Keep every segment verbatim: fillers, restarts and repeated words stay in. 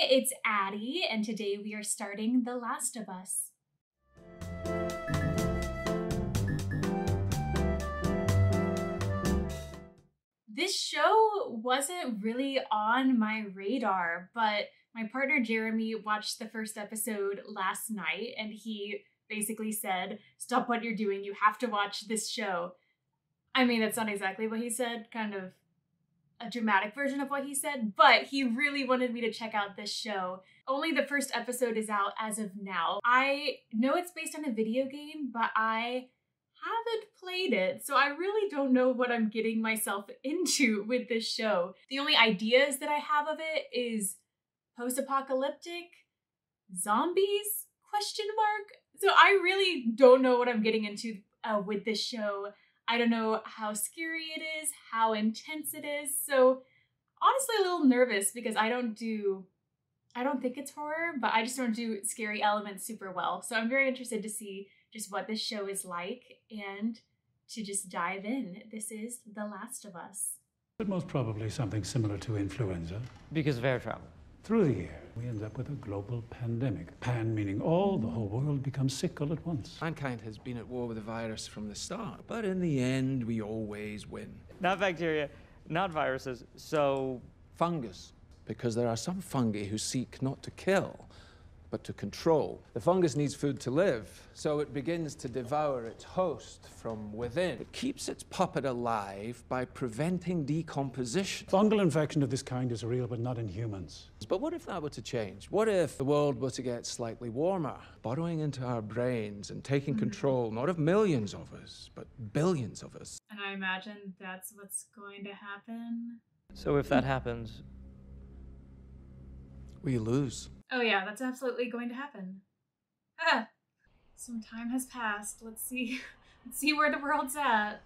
it's Addie, and today we are starting The Last of Us. This show wasn't really on my radar, but my partner Jeremy watched the first episode last night, and he basically said, "Stop what you're doing, you have to watch this show." I mean, that's not exactly what he said, kind of a dramatic version of what he said, but he really wanted me to check out this show. Only the first episode is out as of now. I know it's based on a video game, but I haven't played it, so I really don't know what I'm getting myself into with this show. The only ideas that I have of it is post-apocalyptic zombies, question mark? So I really don't know what I'm getting into uh, with this show. I don't know how scary it is, how intense it is. So honestly, a little nervous because I don't do, I don't think it's horror, but I just don't do scary elements super well. So I'm very interested to see just what this show is like and to just dive in. This is The Last of Us. But most probably something similar to influenza. Because of air travel. Through the air, we end up with a global pandemic. Pan meaning all, the whole world becomes sick all at once. Mankind has been at war with the virus from the start, but in the end, we always win. Not bacteria, not viruses, so... fungus, because there are some fungi who seek not to kill, but to control. The fungus needs food to live, so it begins to devour its host from within. It keeps its puppet alive by preventing decomposition. Fungal infection of this kind is real, but not in humans. But what if that were to change? What if the world were to get slightly warmer, burrowing into our brains and taking mm-hmm. control, not of millions of us, but billions of us? And I imagine that's what's going to happen. So if that happens, we lose. Oh yeah, that's absolutely going to happen. Ah, some time has passed. Let's see, let's see where the world's at.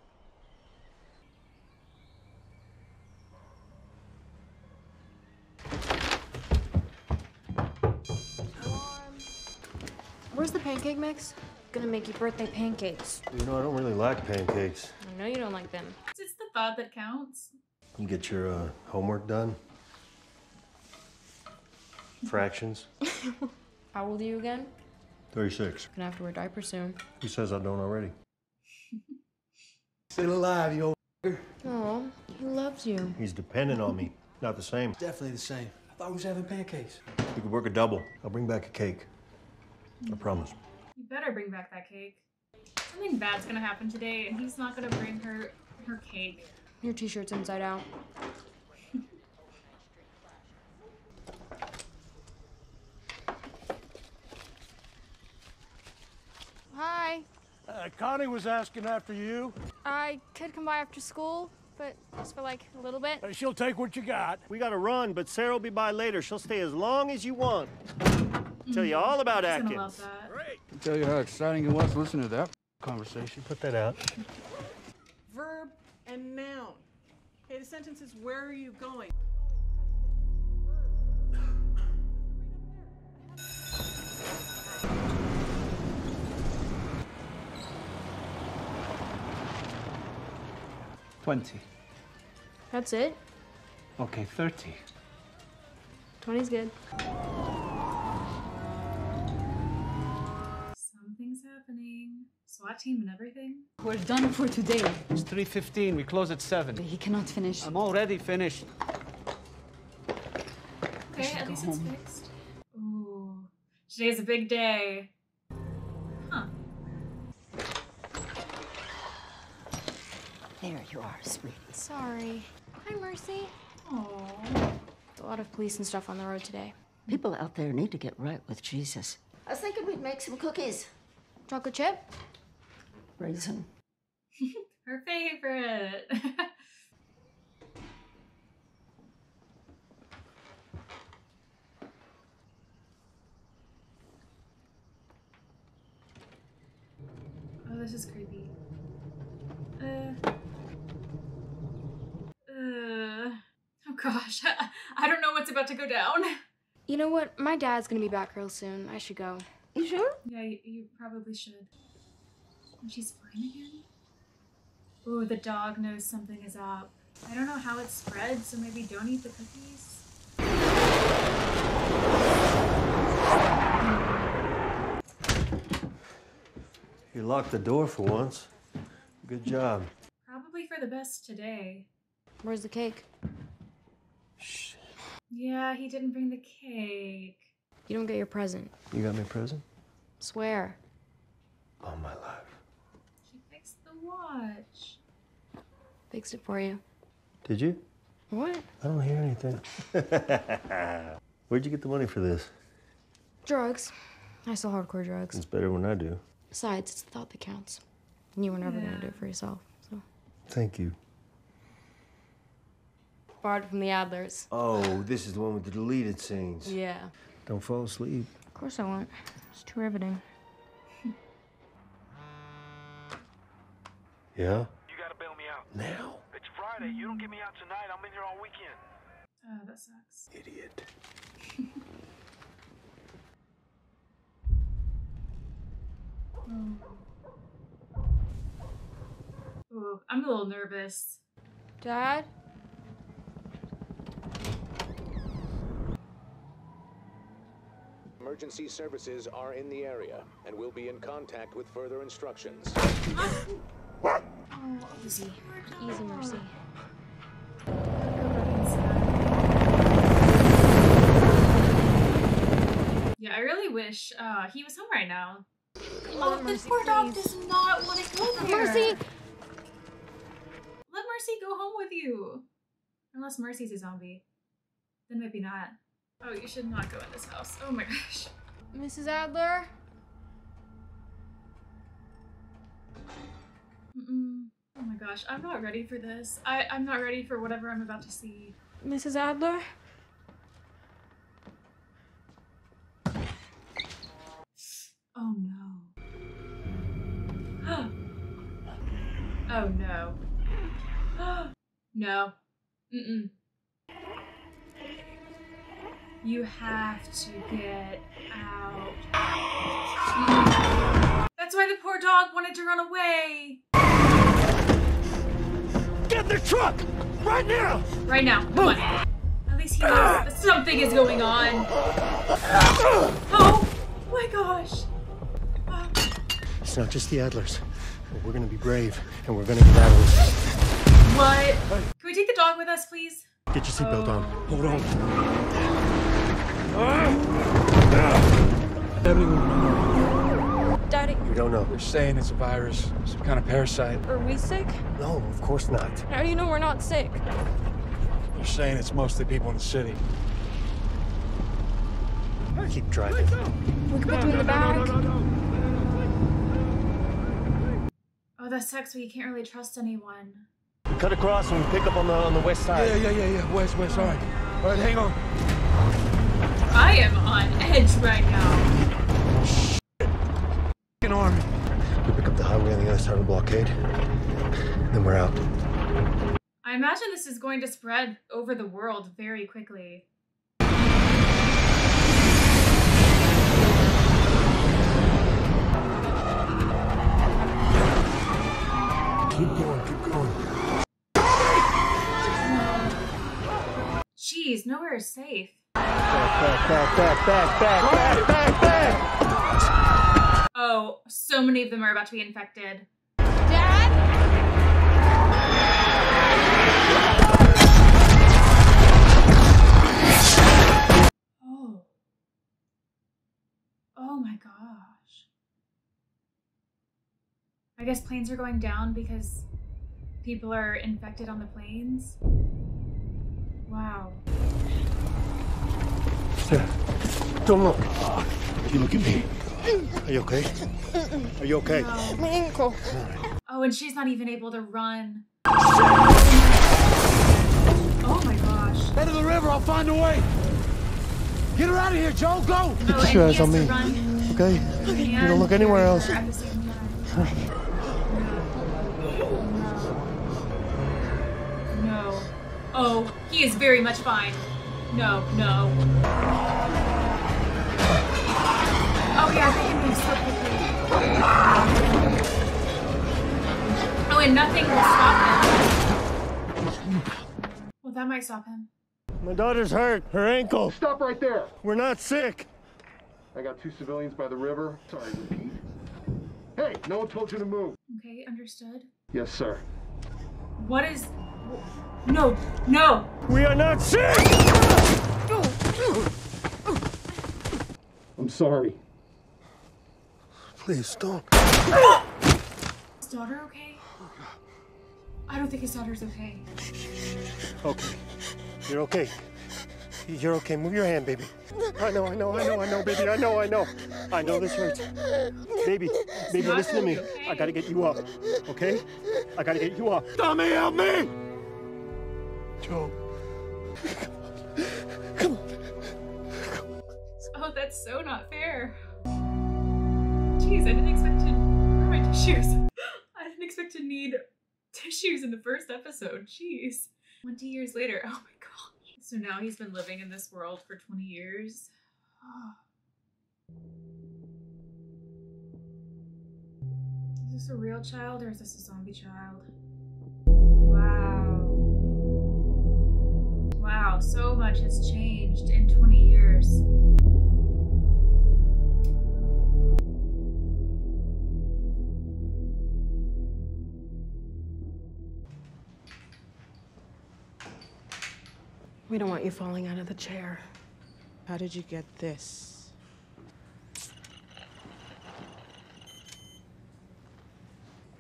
Where's the pancake mix? Gonna make you birthday pancakes. You know, I don't really like pancakes. I know you don't like them. It's the thought that counts. Come get your uh, homework done. Fractions. How old are you again? thirty-six. Gonna have to wear diapers soon. Who says I don't already? Still alive, you old f***er. Aw, he loves you. He's dependent on me. Not the same. Definitely the same. I thought we was having pancakes. You could work a double. I'll bring back a cake. I promise. You better bring back that cake. Something bad's gonna happen today, and he's not gonna bring her her cake. Your t-shirt's inside out. Hi. Uh, Connie was asking after you. I could come by after school, but just for like a little bit. Uh, she'll take what you got. We gotta run, but Sarah will be by later. She'll stay as long as you want. Mm-hmm. Tell you all about Atkins. Gonna love that. Great. I'll tell you how exciting it was listening to that conversation. Put that out. Verb and noun. Okay, the sentence is, where are you going? twenty. That's it? Okay, thirty. twenty's good. Something's happening. SWAT team and everything. We're done for today. It's three fifteen. We close at seven. But he cannot finish. I'm already finished. Okay, at least home. It's fixed. Ooh. Today's a big day. There you are, sweetie. Sorry. Hi, Mercy. Aww. A lot of police and stuff on the road today. People out there need to get right with Jesus. I was thinking we'd make some cookies. Chocolate chip? Raisin. Her favorite. Oh, this is creepy. Uh... Uh, oh gosh, I don't know what's about to go down. You know what? My dad's gonna be back real soon. I should go. You sure? Yeah, you, you probably should. And she's flying again? Ooh, the dog knows something is up. I don't know how it spreads, so maybe don't eat the cookies. locked the door for once. Good job. Probably for the best today. Where's the cake? Shit. Yeah, he didn't bring the cake. You don't get your present. You got me a present? Swear. On my life. She fixed the watch. Fixed it for you. Did you? What? I don't hear anything. Where'd you get the money for this? Drugs. I sell hardcore drugs. It's better when I do. Besides, it's the thought that counts. And you were never yeah. gonna do it for yourself, so. Thank you. Borrowed from the Adlers. Oh, this is the one with the deleted scenes. Yeah. Don't fall asleep. Of course I won't. It's too riveting. Yeah? You gotta bail me out. Now? It's Friday. You don't get me out tonight. I'm in here all weekend. Oh, that sucks. Idiot. oh. Ooh, I'm a little nervous. Dad? Emergency services are in the area and will be in contact with further instructions. Oh, easy. Easy, Mercy. Yeah, I really wish uh, he was home right now. Oh, this poor dog does not want to go there. Mercy! Let Mercy go home with you. Unless Mercy's a zombie. Then maybe not. Oh, you should not go in this house. Oh my gosh. Missus Adler? Mm-mm. Oh my gosh, I'm not ready for this. I, I'm not ready for whatever I'm about to see. Missus Adler? Oh no. Oh no. No. Mm-mm. You have to get out. That's why the poor dog wanted to run away. Get the truck! Right now! Right now. Come on. At least he knows that something is going on. Oh my gosh. Oh. It's not just the Adlers. We're going to be brave and we're going to get out of this. What? Can we take the dog with us, please? Get your seatbelt oh. on. Hold on. Daddy. We don't know. They're saying it's a virus, some kind of parasite. Are we sick? No, of course not. How do you know we're not sick? They're saying it's mostly people in the city. Keep driving. We can put them in the back. Oh, that sucks. We can't really trust anyone. We cut across and we pick up on the on the west side. Yeah, yeah, yeah, yeah. West, west. All right, all right. Hang on. I am on edge right now. Shit. F***ing army. We pick up the highway on the other side of the blockade. Then we're out. I imagine this is going to spread over the world very quickly. Keep going, keep going. No. Jeez, nowhere is safe. Back, back, back, back, back, back, back, back. Oh, so many of them are about to be infected. Dad? Oh. Oh my gosh. I guess planes are going down because people are infected on the planes. Wow. Don't look. You look at me. Are you okay? Are you okay? No. My ankle. Oh, and she's not even able to run. Oh my gosh. Head of the river. I'll find a way. Get her out of here, Joel. Go. Get oh, your eyes on me. Okay? And you don't look anywhere else. At the same time. No. No. Oh, he is very much fine. No, no. Oh yeah, they move so quickly. Oh, and nothing will stop him. Well, that might stop him. My daughter's hurt. Her ankle. Stop right there. We're not sick. I got two civilians by the river. Sorry, repeat. Hey, no one told you to move. Okay, understood. Yes, sir. What is... No, no! We are not sick! I'm sorry. Please, don't. Is daughter okay? I don't think his daughter's okay. Okay. You're okay. You're okay. Move your hand, baby. I know, I know, I know, I know, baby. I know, I know. I know this hurts. Baby, baby, listen to me. Okay. I gotta get you up, okay? I gotta get you up. Tommy, help me! Joel. Come on. Come on. Oh, that's so not fair. Jeez, I didn't expect to... Where are my tissues? I didn't expect to need tissues in the first episode. Jeez. twenty years later. Oh my god. So now he's been living in this world for twenty years. Oh. Is this a real child or is this a zombie child? Wow. Wow, so much has changed in twenty years. We don't want you falling out of the chair. How did you get this?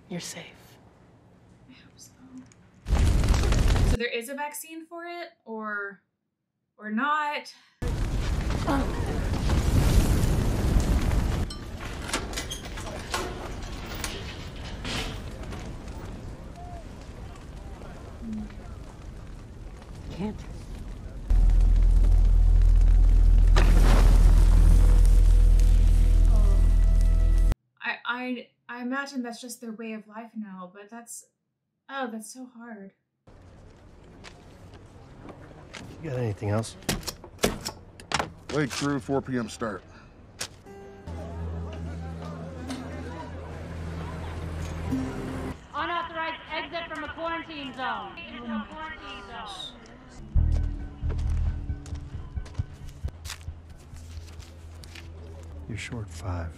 You're safe. I hope so. So there is a vaccine for it, or... or not? Oh. Can't. I, I imagine that's just their way of life now, but that's... Oh, that's so hard. You got anything else? Late crew, four p m start. Unauthorized exit from a quarantine zone. Into a quarantine zone. You're short five.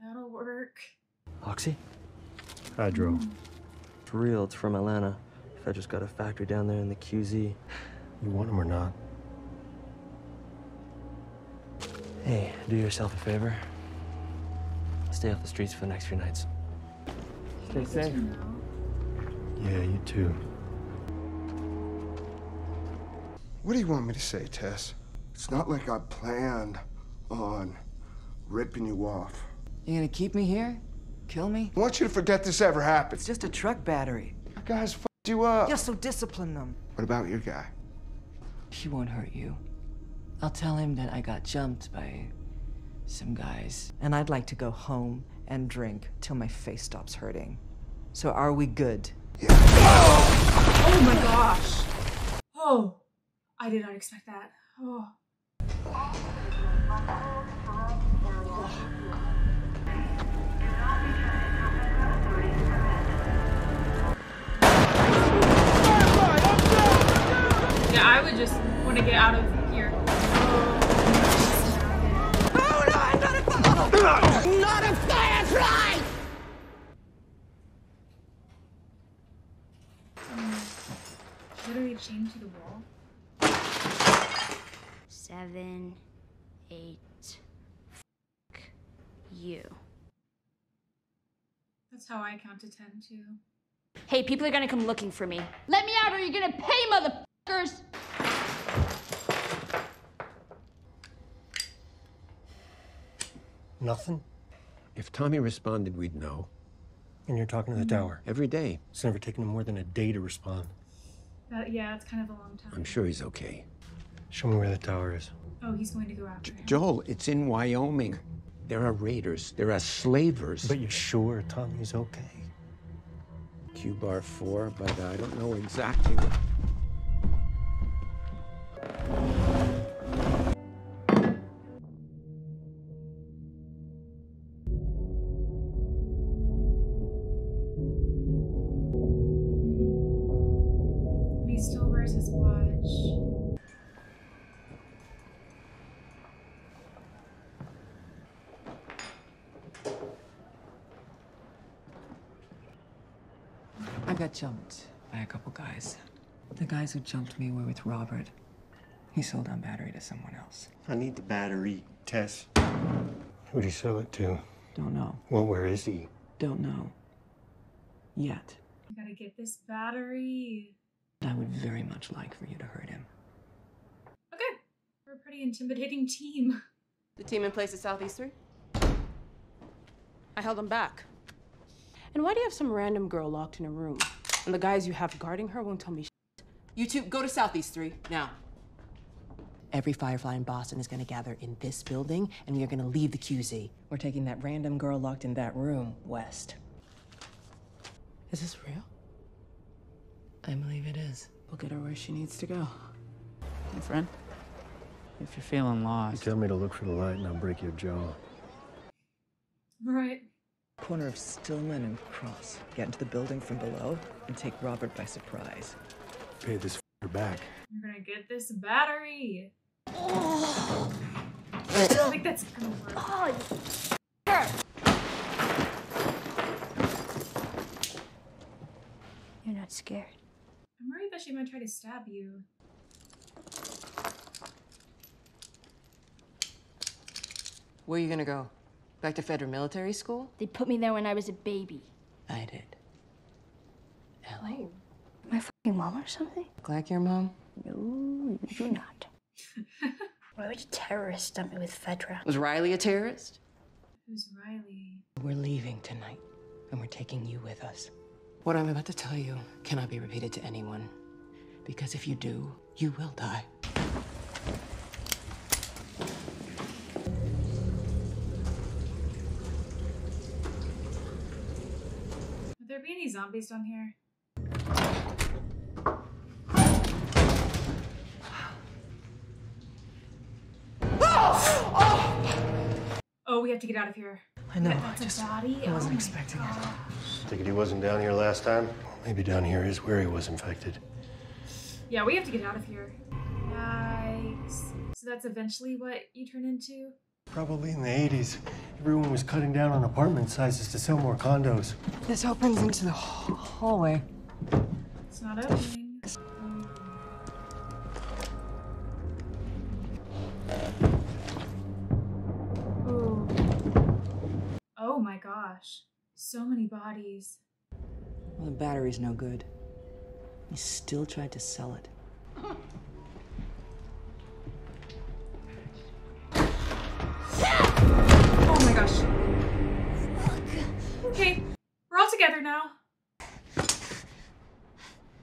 That'll work. Oxy? Hydro. Mm. Real, it's from Atlanta. Fedra's got a factory down there in the Q Z. You want him or not? Hey, do yourself a favor. Stay off the streets for the next few nights. Stay safe. Yeah, you too. What do you want me to say, Tess? It's not like I planned on ripping you off. You gonna keep me here? Kill me? I want you to forget this ever happened. It's just a truck battery. That guy's fucked you up. Yeah, so discipline them. What about your guy? He won't hurt you. I'll tell him that I got jumped by some guys. And I'd like to go home and drink till my face stops hurting. So are we good? Yeah. Oh! Oh my gosh. Oh, I did not expect that. Oh. Oh. Yeah, I would just want to get out of here. Oh no, I'm not a Firefly! Not a Firefly! Um, literally chained to the wall. Seven, eight, fuck you. That's how I count to ten, too. Hey, people are gonna come looking for me. Let me out or you're gonna pay, mother... Fuckers. Nothing? If Tommy responded, we'd know. And you're talking to the tower? Every day. It's never taken him more than a day to respond. Uh, yeah, it's kind of a long time. I'm sure he's okay. Show me where the tower is. Oh, he's going to go after him. Joel, it's in Wyoming. There are raiders. There are slavers. But you're sure Tommy's okay? Q bar four, but I don't know exactly what... He still wears his watch. got jumped by a couple guys. The guys who jumped me were with Robert. He sold on battery to someone else. I need the battery, Tess. Who'd he sell it to? Don't know. Well, where is he? Don't know. Yet. You gotta get this battery. I would very much like for you to hurt him. Okay. We're a pretty intimidating team. The team in place at Southeast three? I held him back. And why do you have some random girl locked in a room? And the guys you have guarding her won't tell me shit. You two, go to Southeast three, now. Every Firefly in Boston is gonna gather in this building, and we are gonna leave the Q Z. We're taking that random girl locked in that room west. Is this real? I believe it is. We'll get her where she needs to go. Hey, friend. If you're feeling lost... You tell me to look for the light, and I'll break your jaw. Right. Corner of Stillman and Cross. Get into the building from below and take Robert by surprise. Pay this f***er back. You're gonna get this battery. Oh. I don't think that's gonna work. Oh, you f***er. You're not scared. I'm worried that she might try to stab you. Where are you gonna go? Back to Fedra military school? They put me there when I was a baby. I did. Ellie? My fucking mom or something? Look like your mom? No, you do not. Why would a terrorist dump me with Fedra? Was Riley a terrorist? Who's Riley? We're leaving tonight, and we're taking you with us. What I'm about to tell you cannot be repeated to anyone, because if you do, you will die. Are there any zombies down here? Oh, we have to get out of here. I know, I just body? I wasn't oh expecting gosh. it. Thinking he wasn't down here last time? Maybe down here is where he was infected. Yeah, we have to get out of here. Yikes. So that's eventually what you turn into? Probably in the eighties. Everyone was cutting down on apartment sizes to sell more condos. This opens into the hallway. It's not opening. Ooh. Oh my gosh. So many bodies. Well, the battery's no good. He still tried to sell it. Okay, we're all together now.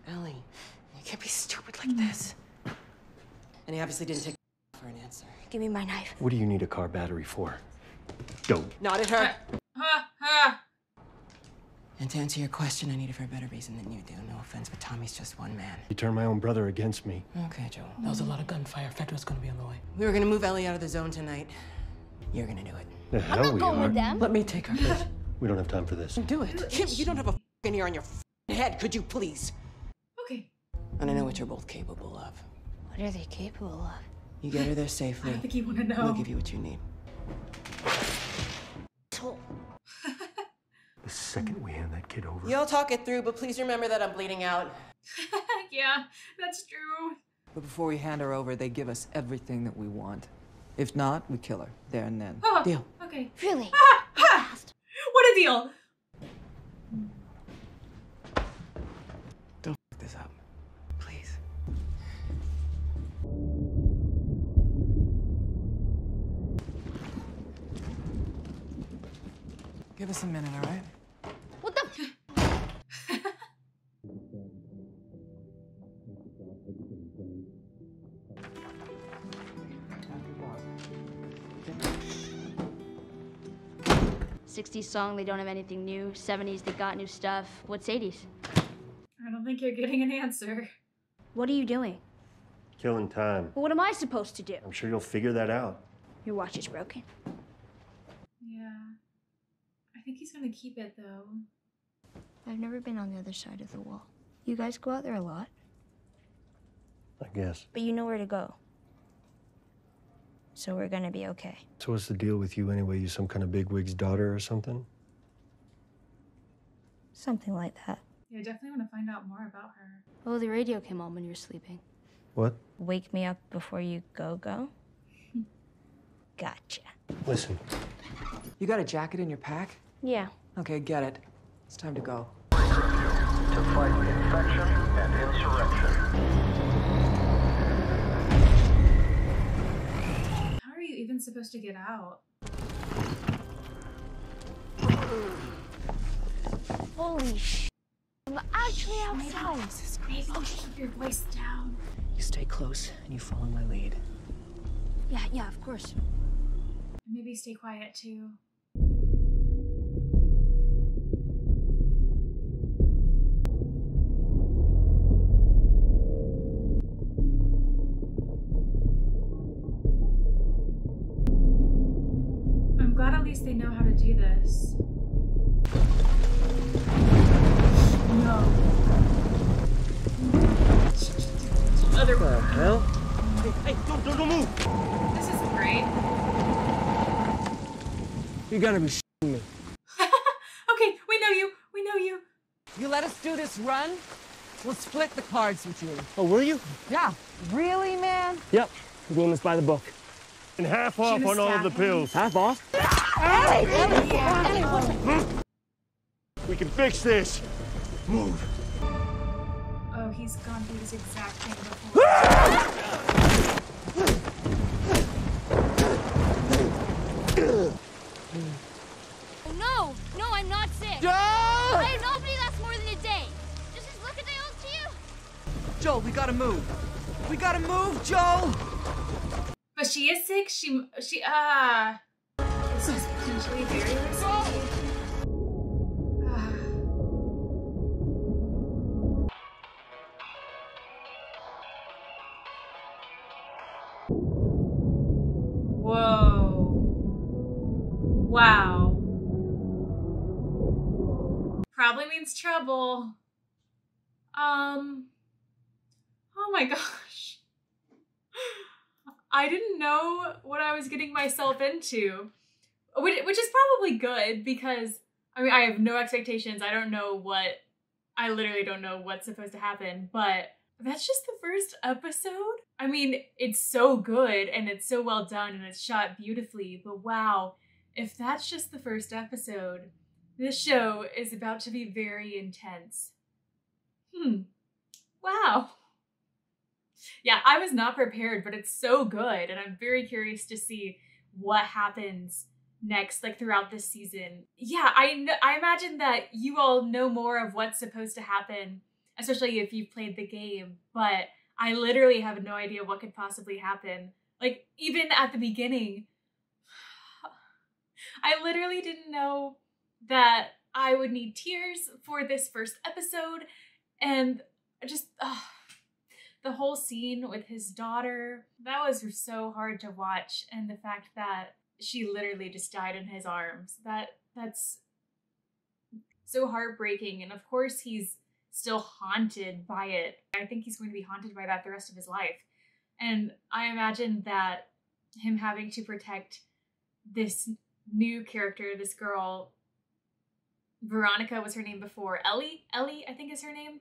Ellie, you can't be stupid like this. And he obviously didn't take for an answer. Give me my knife. What do you need a car battery for? Go. Not at her. Ha ha. And to answer your question, I need it for a better reason than you do. No offense, but Tommy's just one man. You turned my own brother against me. Okay, Joel. Mm. That was a lot of gunfire. Fedra's gonna be on the way. We were gonna move Ellie out of the zone tonight. You're gonna do it. The hell I'm not we going are. with them. Let me take her first. We don't have time for this. Do it. Kim, you don't have a f***ing ear on your f***ing head, could you please? Okay. And I know what you're both capable of. What are they capable of? You get her there safely. I think you want to know. We'll give you what you need. The second we hand that kid over. You'll talk it through, but please remember that I'm bleeding out. Yeah, that's true. But before we hand her over, they give us everything that we want. If not, we kill her there and then. Oh, deal. Okay. Really? Ah, ah. What a deal! Don't f this up, please. Give us a minute, all right? What the? sixties song, they don't have anything new. seventies, they got new stuff. What's eighties? I don't think you're getting an answer. What are you doing? Killing time. Well, what am I supposed to do? I'm sure you'll figure that out. Your watch is broken. Yeah. I think he's gonna keep it, though. I've never been on the other side of the wall. You guys go out there a lot? I guess. But you know where to go. So we're gonna be okay. So what's the deal with you anyway? You some kind of bigwig's daughter or something? Something like that. Yeah, I definitely want to find out more about her. Oh, the radio came on when you were sleeping. What? Wake me up before you go-go. Gotcha. Listen. You got a jacket in your pack? Yeah. Okay, get it. It's time to go. To fight infection and insurrection. How are you even supposed to get out? Holy sh! I'm actually outside. Maybe this is crazy. Oh, keep your voice down. You stay close and you follow my lead. Yeah, yeah, of course. Maybe stay quiet too. I'm glad at least they know how to do this. No. Other one. Hell? Hey, hey, don't, don't, don't move! This is great. You gotta be shitting me. Okay, we know you. We know you. You let us do this run? We'll split the cards with you. Oh, will you? Yeah. Really, man? Yep. The game is by the book. And half off on all of the pills. Half off? Ellie! Ellie! Ellie, what the... We can fix this. Move. Oh, he's gone through this exact thing before. No, no, I'm not sick. Joel! I have nobody lasts more than a day. Does this look a day old to you? Joel, we gotta move. We gotta move, Joel. But she is sick. She, she, ah. Uh, this is potentially very risky. Wow. Probably means trouble. Um, oh my gosh. I didn't know what I was getting myself into, which, which is probably good because, I mean, I have no expectations. I don't know what, I literally don't know what's supposed to happen, but that's just the first episode. I mean, it's so good and it's so well done and it's shot beautifully, but wow. If that's just the first episode, this show is about to be very intense. Hmm. Wow. Yeah, I was not prepared, but it's so good. And I'm very curious to see what happens next, like throughout this season. Yeah, I, kn- I imagine that you all know more of what's supposed to happen, especially if you've played the game. But I literally have no idea what could possibly happen. Like, even at the beginning, I literally didn't know that I would need tears for this first episode, and just uh, the whole scene with his daughter, that was so hard to watch, and the fact that she literally just died in his arms, that that's so heartbreaking, and of course he's still haunted by it. I think he's going to be haunted by that the rest of his life, and I imagine that him having to protect this new character, this girl, Veronica was her name before, Ellie, Ellie, I think is her name.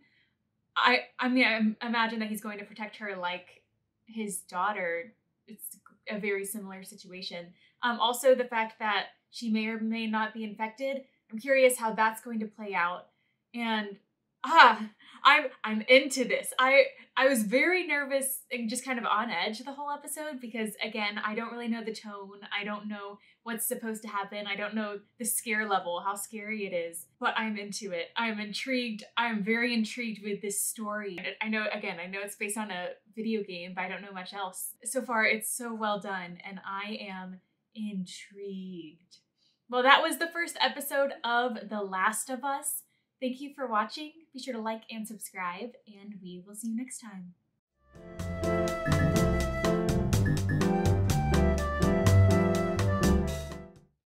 I, I mean, I imagine that he's going to protect her like his daughter. It's a very similar situation. Um, also the fact that she may or may not be infected. I'm curious how that's going to play out. And ah, I'm, I'm into this. I, I was very nervous and just kind of on edge the whole episode because, again, I don't really know the tone. I don't know what's supposed to happen. I don't know the scare level, how scary it is, but I'm into it. I'm intrigued. I'm very intrigued with this story. I know, again, I know it's based on a video game, but I don't know much else. So far, it's so well done, and I am intrigued. Well, that was the first episode of The Last of Us. Thank you for watching. Be sure to like and subscribe, and we will see you next time.